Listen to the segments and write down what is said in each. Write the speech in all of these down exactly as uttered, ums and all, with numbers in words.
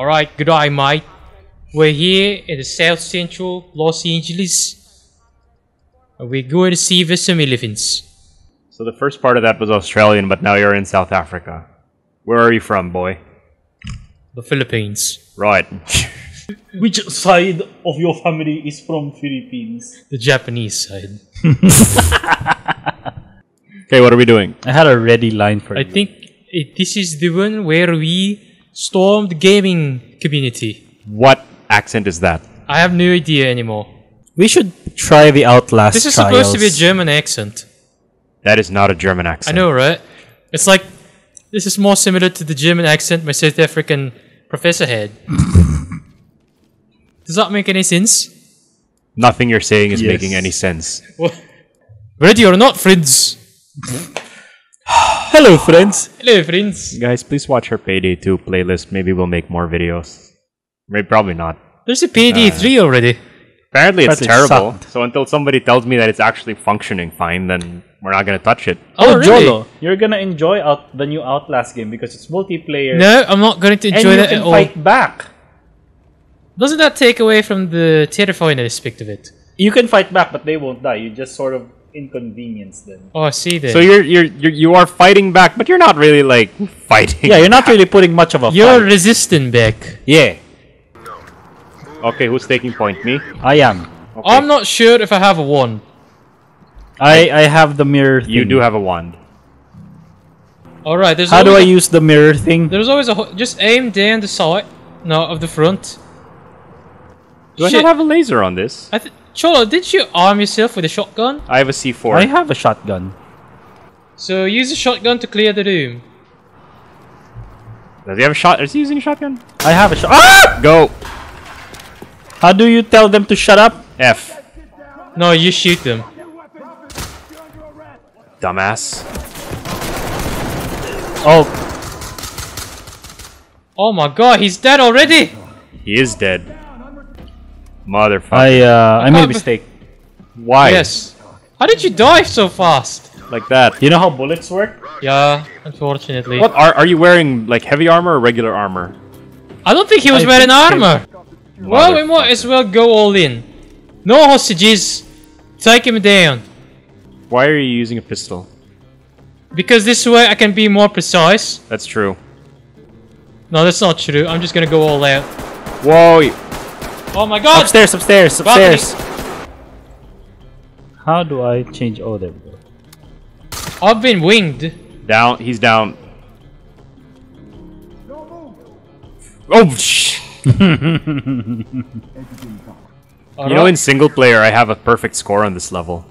Alright, good eye, mate. We're here in the South Central Los Angeles. And we're going to see for some elephants. So the first part of that was Australian, but now you're in South Africa. Where are you from, boy? The Philippines. Right. Which side of your family is from Philippines? The Japanese side. Okay, what are we doing? I had a ready line for I you. I think it, this is the one where we stormed the gaming community. What accent is that? I have no idea anymore. We should try the Outlast This is trials. Supposed to be a German accent. That is not a German accent. I know, right? It's like, this is more similar to the German accent my South African professor had. Does that make any sense? Nothing you're saying is yes. making any sense. Well, ready or not, friends? Hello, friends. Hello, friends. Guys, please watch her Payday two playlist. Maybe we'll make more videos. Maybe, probably not. There's a Payday three already. Apparently it's Apparently terrible. Sucked. So until somebody tells me that it's actually functioning fine, then we're not going to touch it. Oh, oh really? Jolo, you're going to enjoy out the new Outlast game because it's multiplayer. No, I'm not going to enjoy that at all. And you can fight back. Doesn't that take away from the terrifying aspect of it? You can fight back, but they won't die. You just sort of inconvenience them. Oh, I see that. So you're, you're you're you are fighting back, but you're not really like fighting. Yeah, you're not back. really putting much of a. You're fight. resisting back. Yeah. Okay, who's taking point? Me? I am. Okay. I'm not sure if I have a wand. I I have the mirror thing. You do have a wand. Alright, there's How do I use the mirror thing? There's always a ho just aim down the side. No, of the front. Do Shit. I not have a laser on this? I th Cholo, did you arm yourself with a shotgun? I have a C four. I have a shotgun. So use a shotgun to clear the room. Does he have a shot? Is he using a shotgun? I have a shot. Ah! Go! How do you tell them to shut up? F. No, you shoot them. Dumbass. Oh. Oh my god, he's dead already! He is dead. Motherfucker. I, uh, I made a mistake. Why? Yes. How did you die so fast? Like that. You know how bullets work? Yeah, unfortunately. What are, are you wearing, like, heavy armor or regular armor? I don't think he was I wearing armor. Well, we might as well go all in. No hostages. Take him down. Why are you using a pistol? Because this way I can be more precise. That's true. No, that's not true. I'm just gonna go all out. Whoa. Oh my god. Upstairs, upstairs, upstairs. Balcony. How do I change? Oh, there we go. I've been winged. Down. He's down. Oh, shit. You know, in single player, I have a perfect score on this level.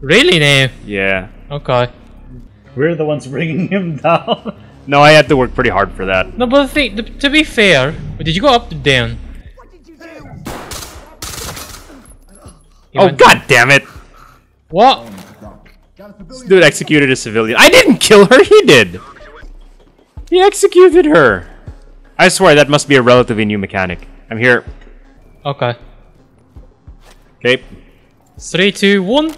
Really, now? Yeah. Okay. We're the ones bringing him down. No, I had to work pretty hard for that. No, but the thing, the, to be fair, did you go up or down? He oh, god damn it! What? This dude executed a civilian. I didn't kill her, he did! He executed her! I swear, that must be a relatively new mechanic. I'm here. Okay. Okay. three, two, one.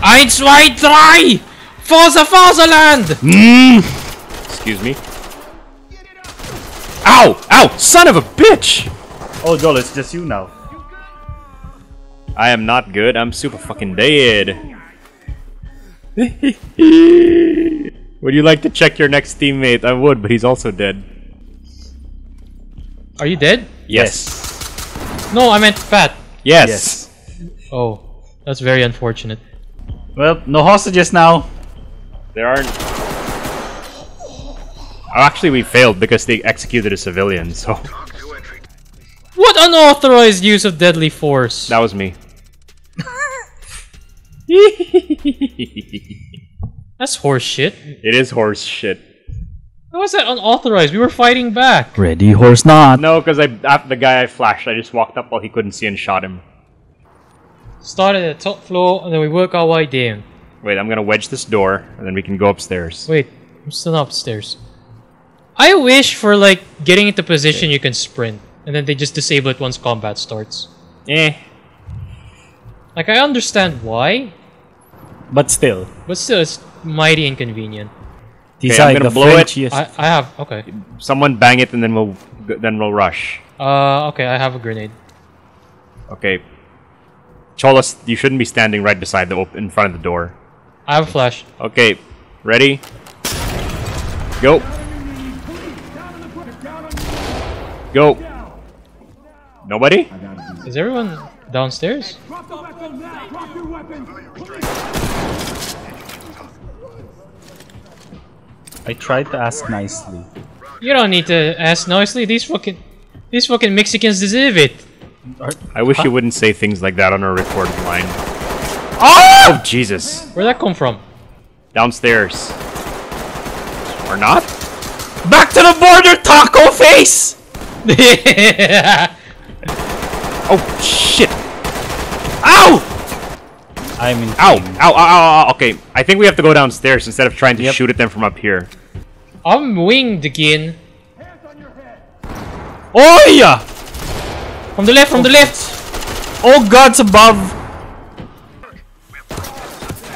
Eins, zwei, drei! For the fatherland! Mm. Excuse me. Ow! Ow! Son of a bitch! Oh, Jolo, it's just you now. I am not good. I'm super fucking dead. Would you like to check your next teammate? I would, but he's also dead. Are you dead? Yes. No, I meant fat. Yes. yes. Oh, that's very unfortunate. Well, no hostages now. There aren't. Oh, actually, we failed because they executed a civilian, so. What unauthorized use of deadly force? That was me. That's horse shit. It is horse shit. How was that unauthorized? We were fighting back. Ready, horse, not. No, because I after the guy I flashed, I just walked up while he couldn't see and shot him. Start at the top floor, and then we work our way down. Wait, I'm gonna wedge this door, and then we can go upstairs. Wait, I'm still upstairs. I wish for, like, getting into position okay. you can sprint, and then they just disable it once combat starts. Eh. Like, I understand why. But still. But still, it's mighty inconvenient. Okay, I'm gonna blow it. I, I have okay. Someone bang it, and then we'll then we'll rush. Uh, okay, I have a grenade. Okay. Cholos, you shouldn't be standing right beside the op in front of the door. I have a flash. Okay, ready? Go. Go. Nobody? Is everyone downstairs? I tried to ask nicely. You don't need to ask nicely. These fucking, these fucking Mexicans deserve it. I wish huh? you wouldn't say things like that on a recorded line. Oh! Oh Jesus! Where'd that come from? Downstairs. Or not? Back to the border, taco face! Oh shit! Ow! I'm in. Ow. Ow! Ow! Ow! Ow! Okay, I think we have to go downstairs instead of trying to yep. shoot at them from up here. I'm winged again. Hands on your head. Oh yeah! From the left! From oh. the left! Oh God's above!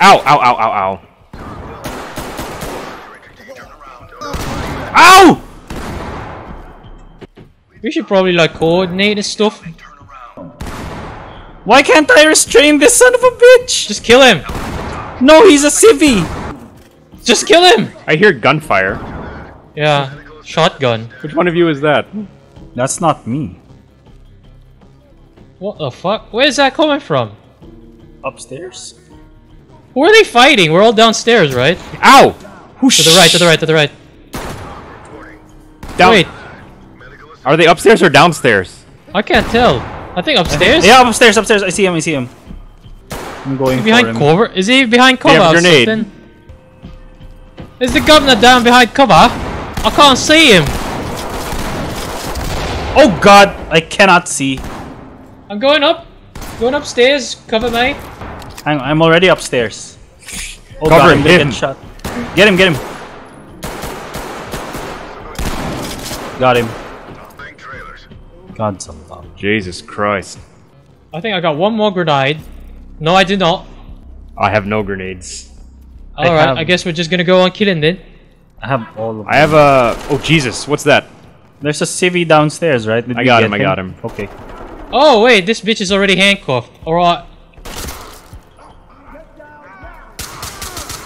Ow! Ow! Ow! Ow! Ow! Ow! We should probably like coordinate and stuff. Why can't I restrain this son of a bitch? Just kill him. No, he's a civvy. Just kill him. I hear gunfire. Yeah, shotgun. Which one of you is that? That's not me. What the fuck? Where's that coming from? Upstairs? Who are they fighting? We're all downstairs, right? Ow! Whoosh. To the right, to the right, to the right. Down. Wait. Are they upstairs or downstairs? I can't tell. I think upstairs? Yeah, upstairs, upstairs. I see him, I see him. I'm going behind for him. Cover? Is he behind cover or something? Is the governor down behind cover? I can't see him. Oh God, I cannot see. I'm going up. Going upstairs. Cover me. Hang on, I'm already upstairs. Oh cover God, him, hit him. Shot. Get him, get him. Got him. God's above. Jesus Christ. I think I got one more grenade. No, I did not. I have no grenades. Alright, I, I guess we're just gonna go on killing then. I have all of them. I have a... Oh, Jesus. What's that? There's a civvy downstairs, right? Did I got him, him, I got him. Okay. Oh, wait. This bitch is already handcuffed. Alright.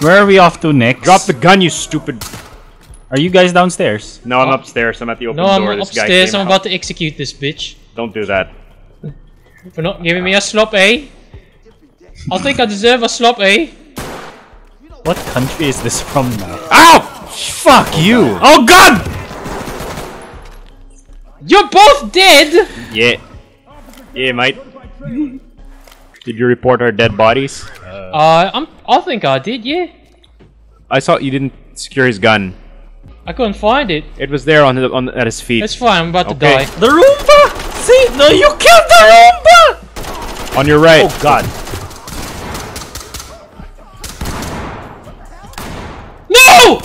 Where are we off to next? Drop the gun, you stupid... Are you guys downstairs? No, I'm upstairs. I'm at the open no, door. I'm this upstairs. Guy I'm out. about to execute this bitch. Don't do that. For not giving me a slop, eh? I think I deserve a slop, eh? What country is this from now? Ow! Fuck oh, you! God. Oh God! You're both dead! Yeah. Yeah, mate. Did you report our dead bodies? Uh, uh I'm, I think I did, yeah. I saw you didn't secure his gun. I couldn't find it. It was there on, the, on the, at his feet. It's fine. I'm about okay. to die. The Roomba! See, no, you killed the Roomba! On your right. Oh God! No!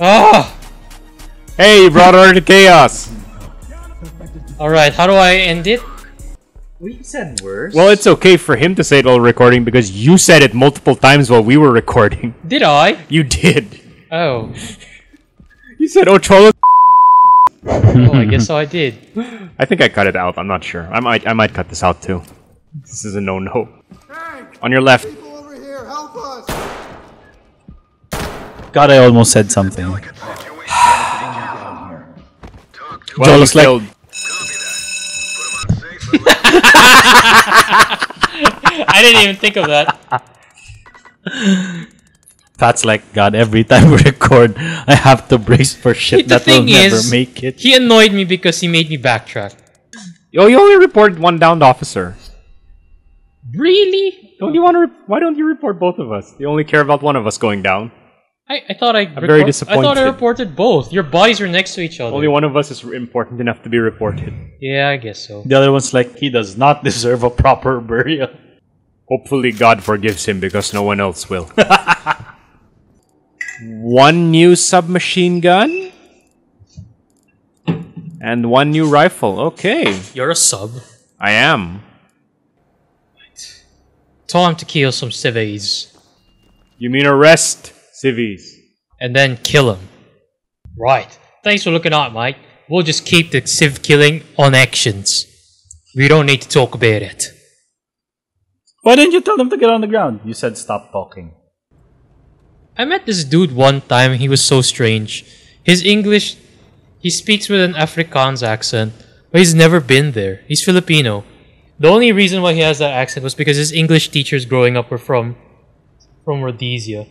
Ah! Hey, you brought order to chaos. All right, how do I end it? We said worse. Well, it's okay for him to say it while recording because you said it multiple times while we were recording. Did I? You did. Oh. You said, oh, Cholo. Oh, I guess I did. I think I cut it out. I'm not sure. I might I might cut this out too. This is a no-no. Hey, on your left. People over here, help us. God, I almost said something. Jolo's like... I didn't even think of that. That's like God. Every time we record, I have to brace for shit that will never make it. He annoyed me because he made me backtrack. Oh, you only reported one downed officer. Really? Don't you want to? Why don't you report both of us? You only care about one of us going down. I, I thought I. I'm very disappointed. I thought I reported both. Your bodies were next to each other. Only one of us is important enough to be reported. Yeah, I guess so. The other one's like, he does not deserve a proper burial. Hopefully God forgives him because no one else will. One new submachine gun. And one new rifle. Okay. You're a sub. I am. Right. Time to kill some civvies. You mean arrest? Civvies. and then kill him. Right. Thanks for looking out, Mike. We'll just keep the Civ killing on actions. We don't need to talk about it. Why didn't you tell them to get on the ground? You said stop talking. I met this dude one time. He was so strange. His English, he speaks with an Afrikaans accent, but he's never been there. He's Filipino. The only reason why he has that accent was because his English teachers growing up were from, from Rhodesia.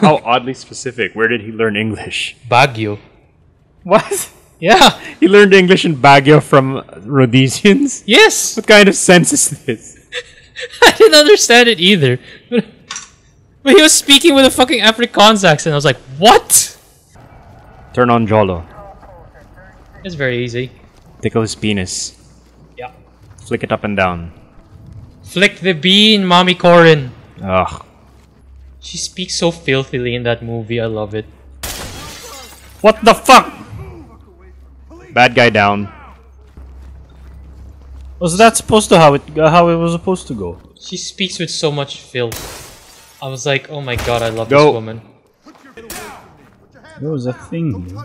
How oddly specific. Where did he learn English? Baguio. What? Yeah. He learned English in Baguio from Rhodesians? Yes. What kind of sense is this? I didn't understand it either. But, but he was speaking with a fucking Afrikaans accent. I was like, what? Turn on Jolo. It's very easy. Tickle his penis. Yeah. Flick it up and down. Flick the bean, Mommy Corin. Ugh. She speaks so filthily in that movie. I love it. What the fuck? Bad guy down. Was that supposed to how it uh, how it was supposed to go? She speaks with so much filth. I was like, oh my god, I love go. this woman. There was a thing here.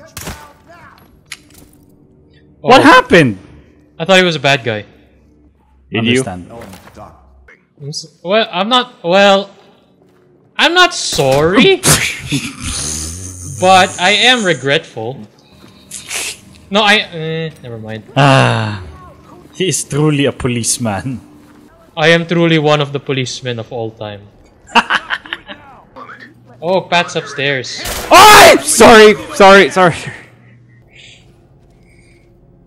Oh. What happened? I thought he was a bad guy. Did Understand. you? I'm so, well, I'm not. Well, I'm not sorry. But I am regretful. No, I... Eh, never mind. Ah, he is truly a policeman. I am truly one of the policemen of all time. Oh, Pat's upstairs. Oh, sorry, sorry, sorry.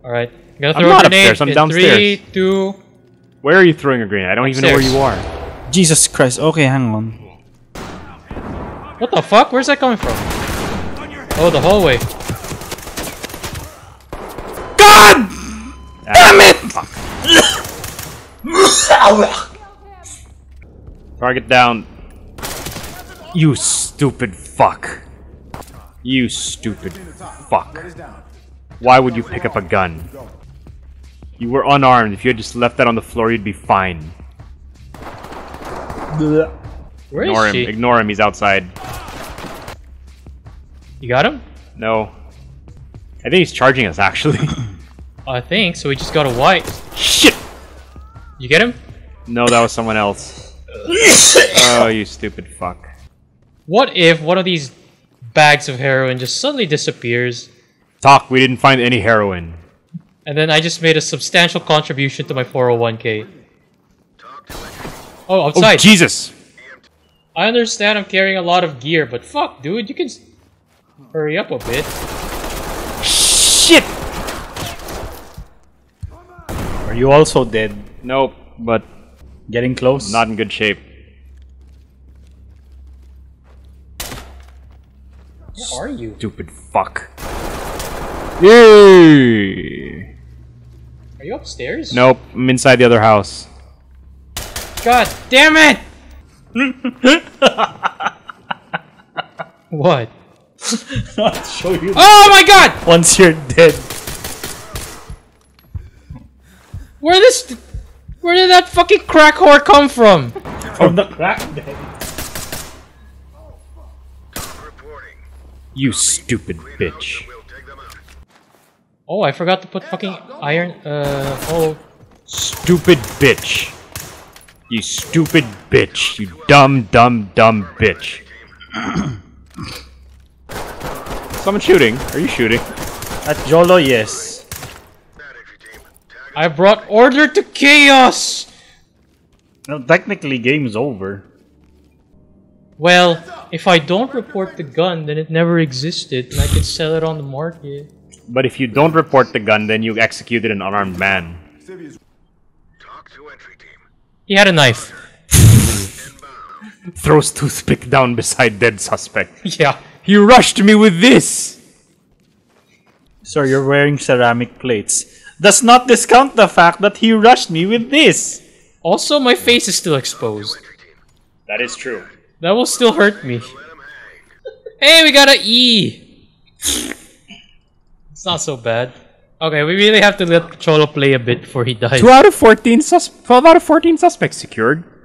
Alright, I'm gonna throw I'm a grenade upstairs, I'm downstairs. three, two... Where are you throwing a grenade? I don't upstairs. even know where you are. Jesus Christ, okay, hang on. What the fuck? Where's that coming from? Oh, the hallway. God! Damn it! Fuck. Target down. You stupid fuck. You stupid fuck. Why would you pick up a gun? You were unarmed. If you had just left that on the floor, you'd be fine. Where Ignore is she? him. Ignore him. He's outside. You got him? No. I think he's charging us, actually. I think, so we just got a white. Shit! You get him? No, that was someone else. Oh, you stupid fuck. What if one of these bags of heroin just suddenly disappears? Talk, we didn't find any heroin. And then I just made a substantial contribution to my four oh one K. Oh, outside. Oh, Jesus! I understand I'm carrying a lot of gear, but fuck, dude, you can... Hurry up a bit. Shit! Are you also dead? Nope, but... Getting close? Not in good shape. Where are you? Stupid fuck. Yay! Are you upstairs? Nope, I'm inside the other house. God damn it! What? I'll show you. Oh my god! Once you're dead. Where this? Where did that fucking crack whore come from? From the crack bed. You stupid bitch. Oh, I forgot to put fucking iron. Uh oh. Stupid bitch. You stupid bitch. You dumb, dumb, dumb bitch. Someone shooting. Are you shooting? At Jolo, yes. I brought order to chaos! Now, technically, game's over. Well, if I don't report the gun, then it never existed, and I can sell it on the market. But if you don't report the gun, then you executed an unarmed man. Talk to entry team. He had a knife. Throws toothpick down beside dead suspect. Yeah. You rushed me with this! Sir, you're wearing ceramic plates. Does not discount the fact that he rushed me with this! Also, my face is still exposed. That is true. That will still hurt me. Hey, we got an E! It's not so bad. Okay, we really have to let Jolo play a bit before he dies. two out of fourteen sus- twelve out of fourteen suspects secured.